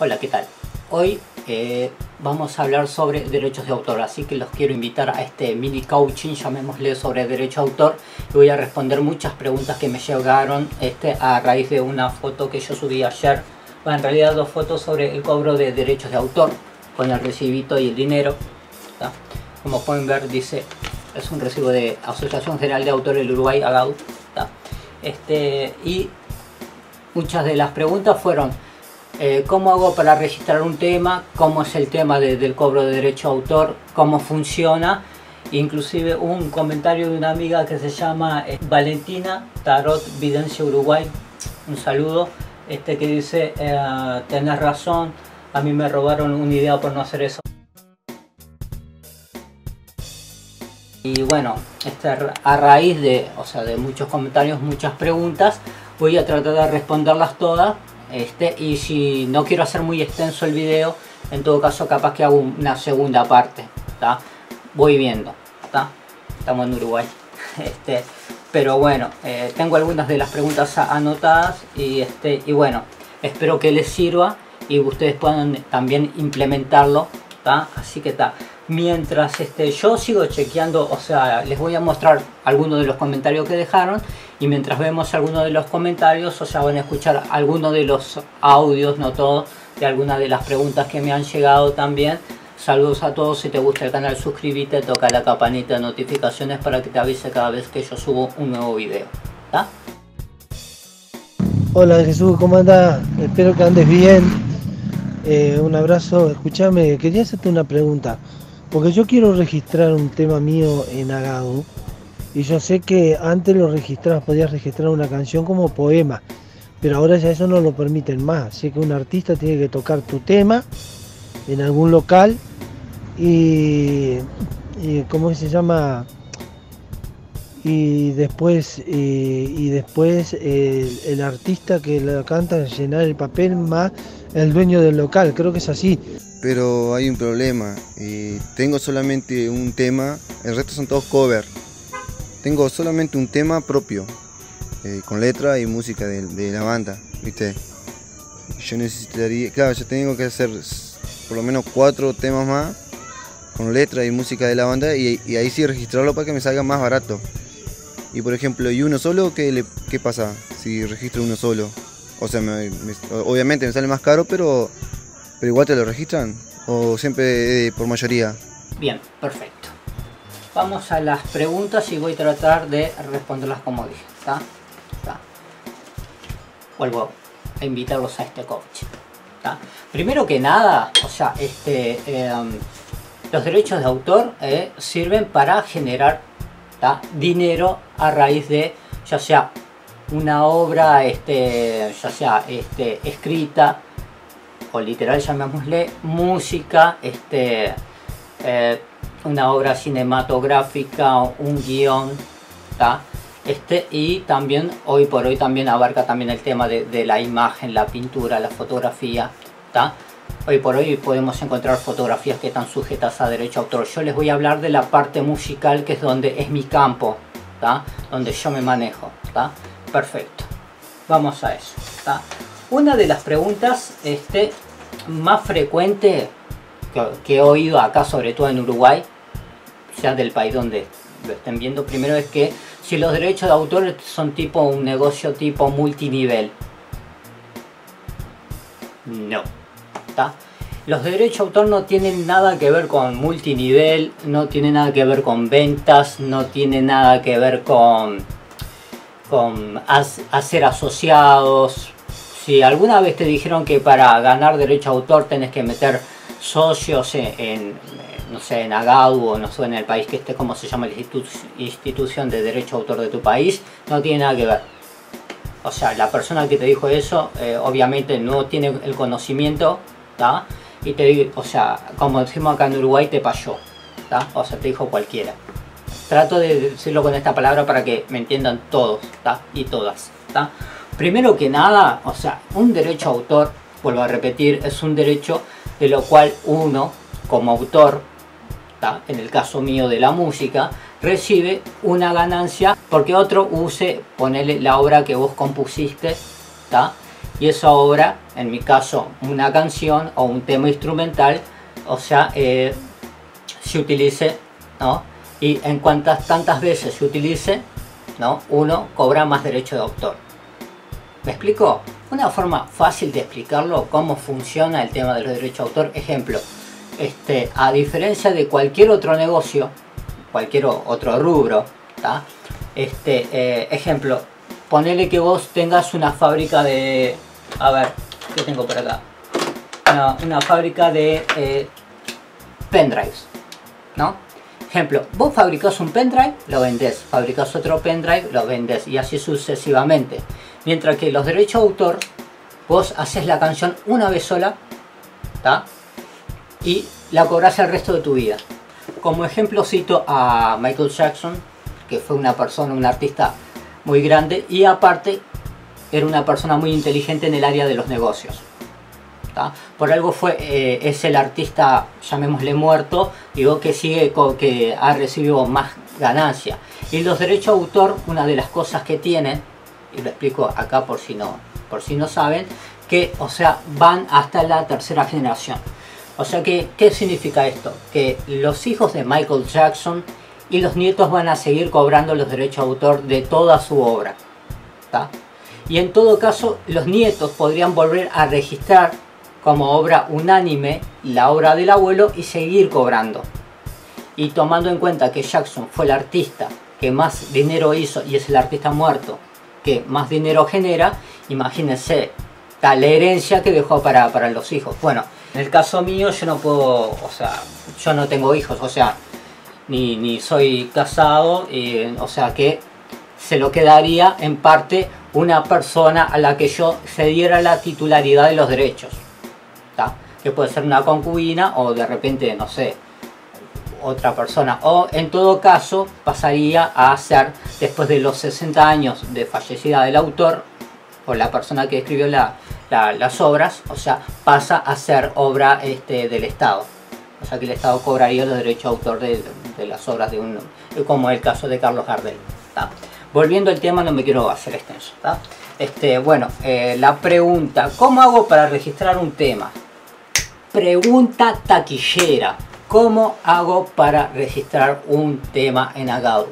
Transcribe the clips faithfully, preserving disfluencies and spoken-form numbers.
Hola, ¿qué tal? Hoy eh, vamos a hablar sobre derechos de autor, así que los quiero invitar a este mini coaching, llamémosle, sobre derechos de autor. Y voy a responder muchas preguntas que me llegaron este, a raíz de una foto que yo subí ayer. Bueno, en realidad dos fotos sobre el cobro de derechos de autor, con el recibito y el dinero. ¿Está? Como pueden ver, dice, es un recibo de Asociación General de Autores del Uruguay, A G A U. Este, y muchas de las preguntas fueron, Eh, ¿cómo hago para registrar un tema? ¿Cómo es el tema de, del cobro de derecho de autor? ¿Cómo funciona? Inclusive un comentario de una amiga que se llama eh, Valentina Tarot Videncia Uruguay, un saludo, este, que dice, eh, tenés razón, a mí me robaron una idea por no hacer eso. Y bueno, este, a raíz de, o sea, de muchos comentarios, muchas preguntas, voy a tratar de responderlas todas. Este, y si no quiero hacer muy extenso el video, en todo caso capaz que hago una segunda parte, ¿tá? Voy viendo, ¿tá? Estamos en Uruguay, este, pero bueno, eh, tengo algunas de las preguntas anotadas y, este, y bueno, espero que les sirva y ustedes puedan también implementarlo, ¿tá? Así que está. Mientras este, yo sigo chequeando, o sea, les voy a mostrar algunos de los comentarios que dejaron y mientras vemos algunos de los comentarios, o sea, van a escuchar algunos de los audios, no todos, de algunas de las preguntas que me han llegado también. Saludos a todos, si te gusta el canal suscríbete, toca la campanita de notificaciones para que te avise cada vez que yo subo un nuevo video, ¿tá? Hola Jesús, ¿cómo andás? Espero que andes bien, eh, un abrazo, escúchame, quería hacerte una pregunta. Porque yo quiero registrar un tema mío en A G A U y yo sé que antes lo registrabas, podías registrar una canción como poema, pero ahora ya eso no lo permiten más, así que un artista tiene que tocar tu tema en algún local y, y ¿cómo se llama? Y después, y, y después el, el artista que lo canta llenar el papel más el dueño del local, creo que es así. Pero hay un problema, eh, tengo solamente un tema, el resto son todos covers. Tengo solamente un tema propio, eh, con letra y música de, de la banda, ¿viste? Yo necesitaría, claro, yo tengo que hacer por lo menos cuatro temas más con letra y música de la banda y, y ahí sí registrarlo para que me salga más barato. Y por ejemplo, ¿y uno solo? ¿Qué, le, qué pasa si registro uno solo? O sea, me, me, obviamente me sale más caro, pero... ¿Pero igual te lo registran? ¿O siempre eh, por mayoría? Bien, perfecto. Vamos a las preguntas y voy a tratar de responderlas como dije. ¿Está? ¿Está? Vuelvo a invitarlos a este coaching. Primero que nada, o sea, este, eh, los derechos de autor eh, sirven para generar, ¿está?, dinero a raíz de, ya sea una obra, este, ya sea este, escrita, o literal llamémosle, música, este, eh, una obra cinematográfica, un guión, ¿tá? Este, y también hoy por hoy también abarca también el tema de, de la imagen, la pintura, la fotografía, ¿tá? Hoy por hoy podemos encontrar fotografías que están sujetas a derecho de autor. Yo les voy a hablar de la parte musical, que es donde es mi campo, ¿tá?, donde yo me manejo, ¿tá? Perfecto, vamos a eso, ¿tá? Una de las preguntas este, más frecuente que, que he oído acá, sobre todo en Uruguay, sea del país donde lo estén viendo, primero es que si los derechos de autor son tipo un negocio tipo multinivel. No, ¿tá? Los derechos de autor no tienen nada que ver con multinivel, no tienen nada que ver con ventas, no tienen nada que ver con, con as, hacer asociados. Si alguna vez te dijeron que para ganar derecho a autor tenés que meter socios en, en no sé, en A G A U o no sé, en el país que esté, como se llama la institu institución de derecho a autor de tu país, no tiene nada que ver. O sea, la persona que te dijo eso, eh, obviamente no tiene el conocimiento, ¿tá? Y te digo, o sea, como decimos acá en Uruguay, te payó, ¿tá? O sea, te dijo cualquiera. Trato de decirlo con esta palabra para que me entiendan todos, ¿tá?, y todas, ¿tá? Primero que nada, o sea, un derecho a autor, vuelvo a repetir, es un derecho de lo cual uno, como autor, ¿tá?, en el caso mío de la música, recibe una ganancia porque otro use, ponele la obra que vos compusiste, ¿tá?, y esa obra en mi caso una canción o un tema instrumental, o sea, eh, se utilice, ¿no? Y en cuantas tantas veces se utilice, ¿no?, uno cobra más derecho de autor. ¿Me explico? Una forma fácil de explicarlo, cómo funciona el tema de los derechos de autor. Ejemplo, este, a diferencia de cualquier otro negocio, cualquier otro rubro, ¿tá? Este, eh, ejemplo, ponele que vos tengas una fábrica de... A ver, ¿qué tengo por acá? Una, una fábrica de eh, pendrives, ¿no? Ejemplo, vos fabricás un pendrive, lo vendés, fabricás otro pendrive, lo vendés, y así sucesivamente. Mientras que los derechos de autor, vos haces la canción una vez sola, ¿tá?, y la cobrás el resto de tu vida. Como ejemplo cito a Michael Jackson, que fue una persona, un artista muy grande, y aparte era una persona muy inteligente en el área de los negocios, ¿tá? Por algo fue, eh, es el artista, llamémosle muerto, digo, que sigue con, que ha recibido más ganancia. Y los derechos de autor, una de las cosas que tienen, y lo explico acá por si no, por si no saben, que, o sea, van hasta la tercera generación. O sea que, ¿qué significa esto? Que los hijos de Michael Jackson y los nietos van a seguir cobrando los derechos de autor de toda su obra, ¿tá? Y en todo caso, los nietos podrían volver a registrar como obra unánime la obra del abuelo y seguir cobrando. Y tomando en cuenta que Jackson fue el artista que más dinero hizo y es el artista muerto que más dinero genera, imagínense tal herencia que dejó para, para los hijos. Bueno, en el caso mío yo no puedo, o sea, yo no tengo hijos, o sea, ni, ni soy casado, y, o sea que se lo quedaría en parte una persona a la que yo cediera la titularidad de los derechos, ¿tá? Que puede ser una concubina o de repente, no sé, otra persona. O en todo caso pasaría a ser, después de los sesenta años de fallecida del autor o la persona que escribió la, la, las obras, o sea, pasa a ser obra este, del Estado. O sea que el Estado cobraría los derechos de autor de, de las obras de un, como el caso de Carlos Gardel, ¿tá? Volviendo al tema, no me quiero hacer extenso, ¿tá? Este, bueno, eh, la pregunta, ¿cómo hago para registrar un tema? Pregunta taquillera, ¿cómo hago para registrar un tema en Agaru?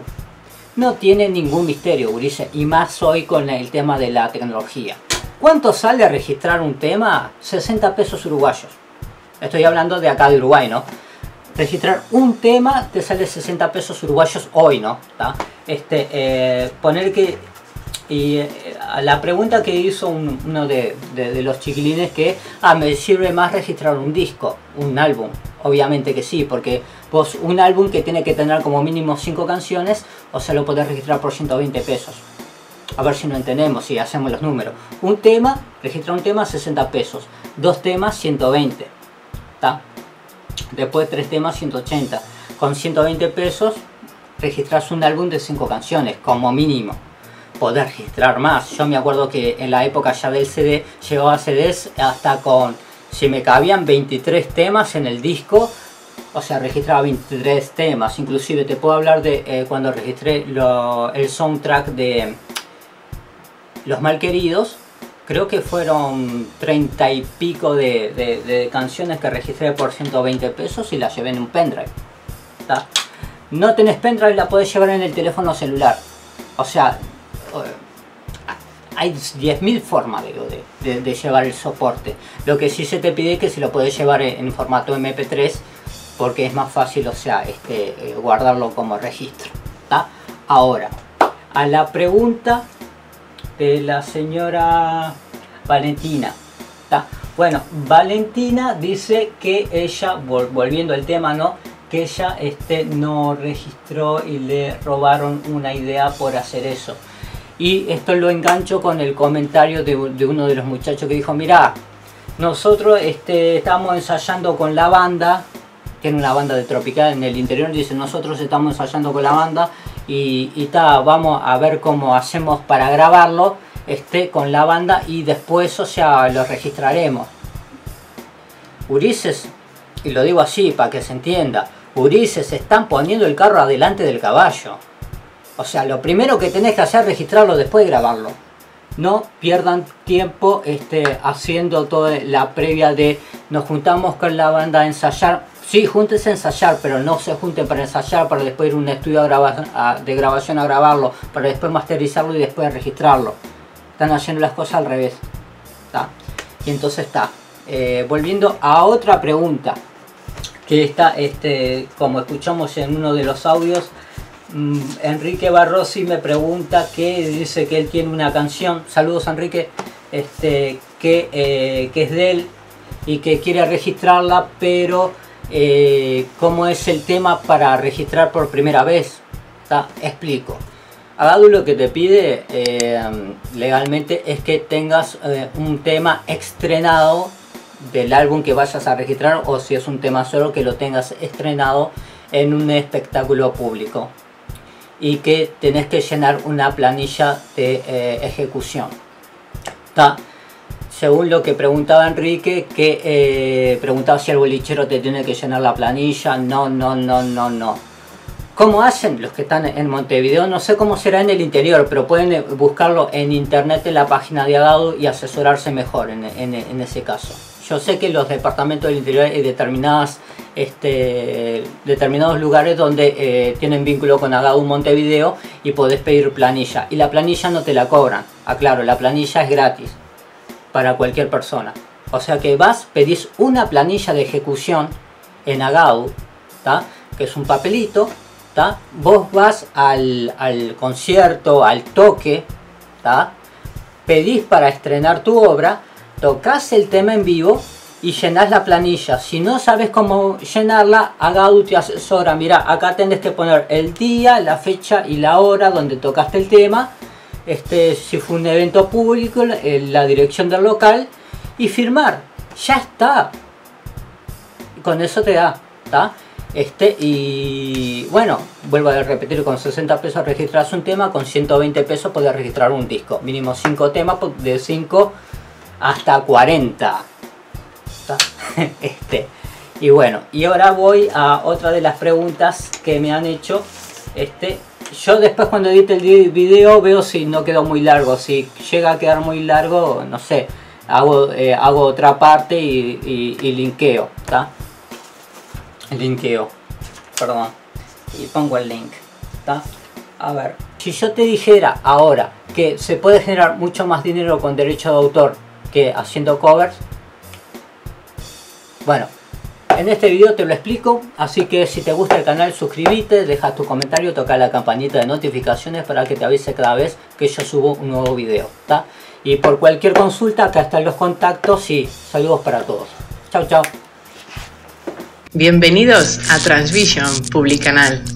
No tiene ningún misterio, Ulises, y más hoy con el tema de la tecnología. ¿Cuánto sale a registrar un tema? sesenta pesos uruguayos. Estoy hablando de acá de Uruguay, ¿no? Registrar un tema te sale sesenta pesos uruguayos hoy, ¿no? ¿Tá? Este, eh, poner que... Y eh, la pregunta que hizo un, uno de, de, de los chiquilines, que ah, me sirve más registrar un disco, un álbum. Obviamente que sí, porque vos un álbum que tiene que tener como mínimo cinco canciones, o sea, lo podés registrar por ciento veinte pesos. A ver si no entendemos, si hacemos los números. Un tema, registra un tema, sesenta pesos. Dos temas, ciento veinte. ¿Tá? Después tres temas, ciento ochenta. Con ciento veinte pesos registras un álbum de cinco canciones, como mínimo. Poder registrar más. Yo me acuerdo que en la época ya del C D, llegó a C Ds hasta con, si me cabían veintitrés temas en el disco, o sea, registraba veintitrés temas. Inclusive te puedo hablar de eh, cuando registré lo, el soundtrack de Los Malqueridos. Creo que fueron treinta y pico de, de, de canciones que registré por ciento veinte pesos y las llevé en un pendrive, ¿tá? No tenés pendrive, la podés llevar en el teléfono celular. O sea, hay diez mil formas de, de, de llevar el soporte. Lo que sí se te pide es que si lo podés llevar en formato M P tres, porque es más fácil, o sea, este, guardarlo como registro, ¿tá? Ahora, a la pregunta de la señora Valentina, ¿tá? Bueno, Valentina dice que ella, volviendo al tema, ¿no?, que ella este, no registró y le robaron una idea por hacer eso. Y esto lo engancho con el comentario de, de uno de los muchachos que dijo, mirá, nosotros este, estamos ensayando con la banda, tiene una banda de tropical en el interior, dice, nosotros estamos ensayando con la banda y, y ta, vamos a ver cómo hacemos para grabarlo este, con la banda y después, o sea, lo registraremos. Ulises, y lo digo así para que se entienda, Ulises, están poniendo el carro adelante del caballo. O sea, lo primero que tenés que hacer es registrarlo, después de grabarlo. No pierdan tiempo este, haciendo toda la previa de nos juntamos con la banda a ensayar. Sí, júntense a ensayar, pero no se junten para ensayar, para después ir a un estudio a grabar, a, de grabación a grabarlo, para después masterizarlo y después registrarlo. Están haciendo las cosas al revés. ¿Tá? Y entonces está. Eh, volviendo a otra pregunta, que está, este, como escuchamos en uno de los audios, Enrique Barroso me pregunta que dice que él tiene una canción, saludos Enrique, este, que, eh, que es de él y que quiere registrarla, pero eh, ¿cómo es el tema para registrar por primera vez? ¿Tá? Explico. Agadu lo que te pide eh, legalmente es que tengas eh, un tema estrenado del álbum que vayas a registrar, o si es un tema solo que lo tengas estrenado en un espectáculo público, y que tenés que llenar una planilla de eh, ejecución. ¿Tá? Según lo que preguntaba Enrique, que eh, preguntaba si el bolichero te tiene que llenar la planilla. No, no, no, no, no. ¿Cómo hacen los que están en Montevideo? No sé cómo será en el interior, pero pueden buscarlo en internet en la página de Agadu y asesorarse mejor en, en, en ese caso. Yo sé que los departamentos del interior hay determinadas, este, determinados lugares donde eh, tienen vínculo con Agadu Montevideo y podés pedir planilla. Y la planilla no te la cobran, aclaro, la planilla es gratis para cualquier persona. O sea que vas, pedís una planilla de ejecución en Agadu, ¿tá? Que es un papelito, ¿tá? Vos vas al, al concierto, al toque, ¿tá? Pedís para estrenar tu obra, tocas el tema en vivo y llenás la planilla. Si no sabes cómo llenarla, Agadu te asesora. Mirá, acá tenés que poner el día, la fecha y la hora donde tocaste el tema. Este, si fue un evento público, la dirección del local y firmar. Ya está. Con eso te da, ¿tá? Este, y bueno, vuelvo a repetir, con sesenta pesos registras un tema, con ciento veinte pesos podés registrar un disco. Mínimo cinco temas, de cinco... hasta cuarenta. Este, y bueno, y ahora voy a otra de las preguntas que me han hecho. Este, yo después cuando edite el video veo si no quedó muy largo. Si llega a quedar muy largo, no sé, hago, eh, hago otra parte y, y, y linkeo, ¿tá? Linkeo, perdón, y pongo el link, ¿tá? A ver, si yo te dijera ahora que se puede generar mucho más dinero con derecho de autor que haciendo covers. Bueno, en este video te lo explico, así que si te gusta el canal suscríbete, deja tu comentario, toca la campanita de notificaciones para que te avise cada vez que yo subo un nuevo video, ¿tá? Y por cualquier consulta acá están los contactos y saludos para todos. Chao, chao. Bienvenidos a Transvision Publicanal.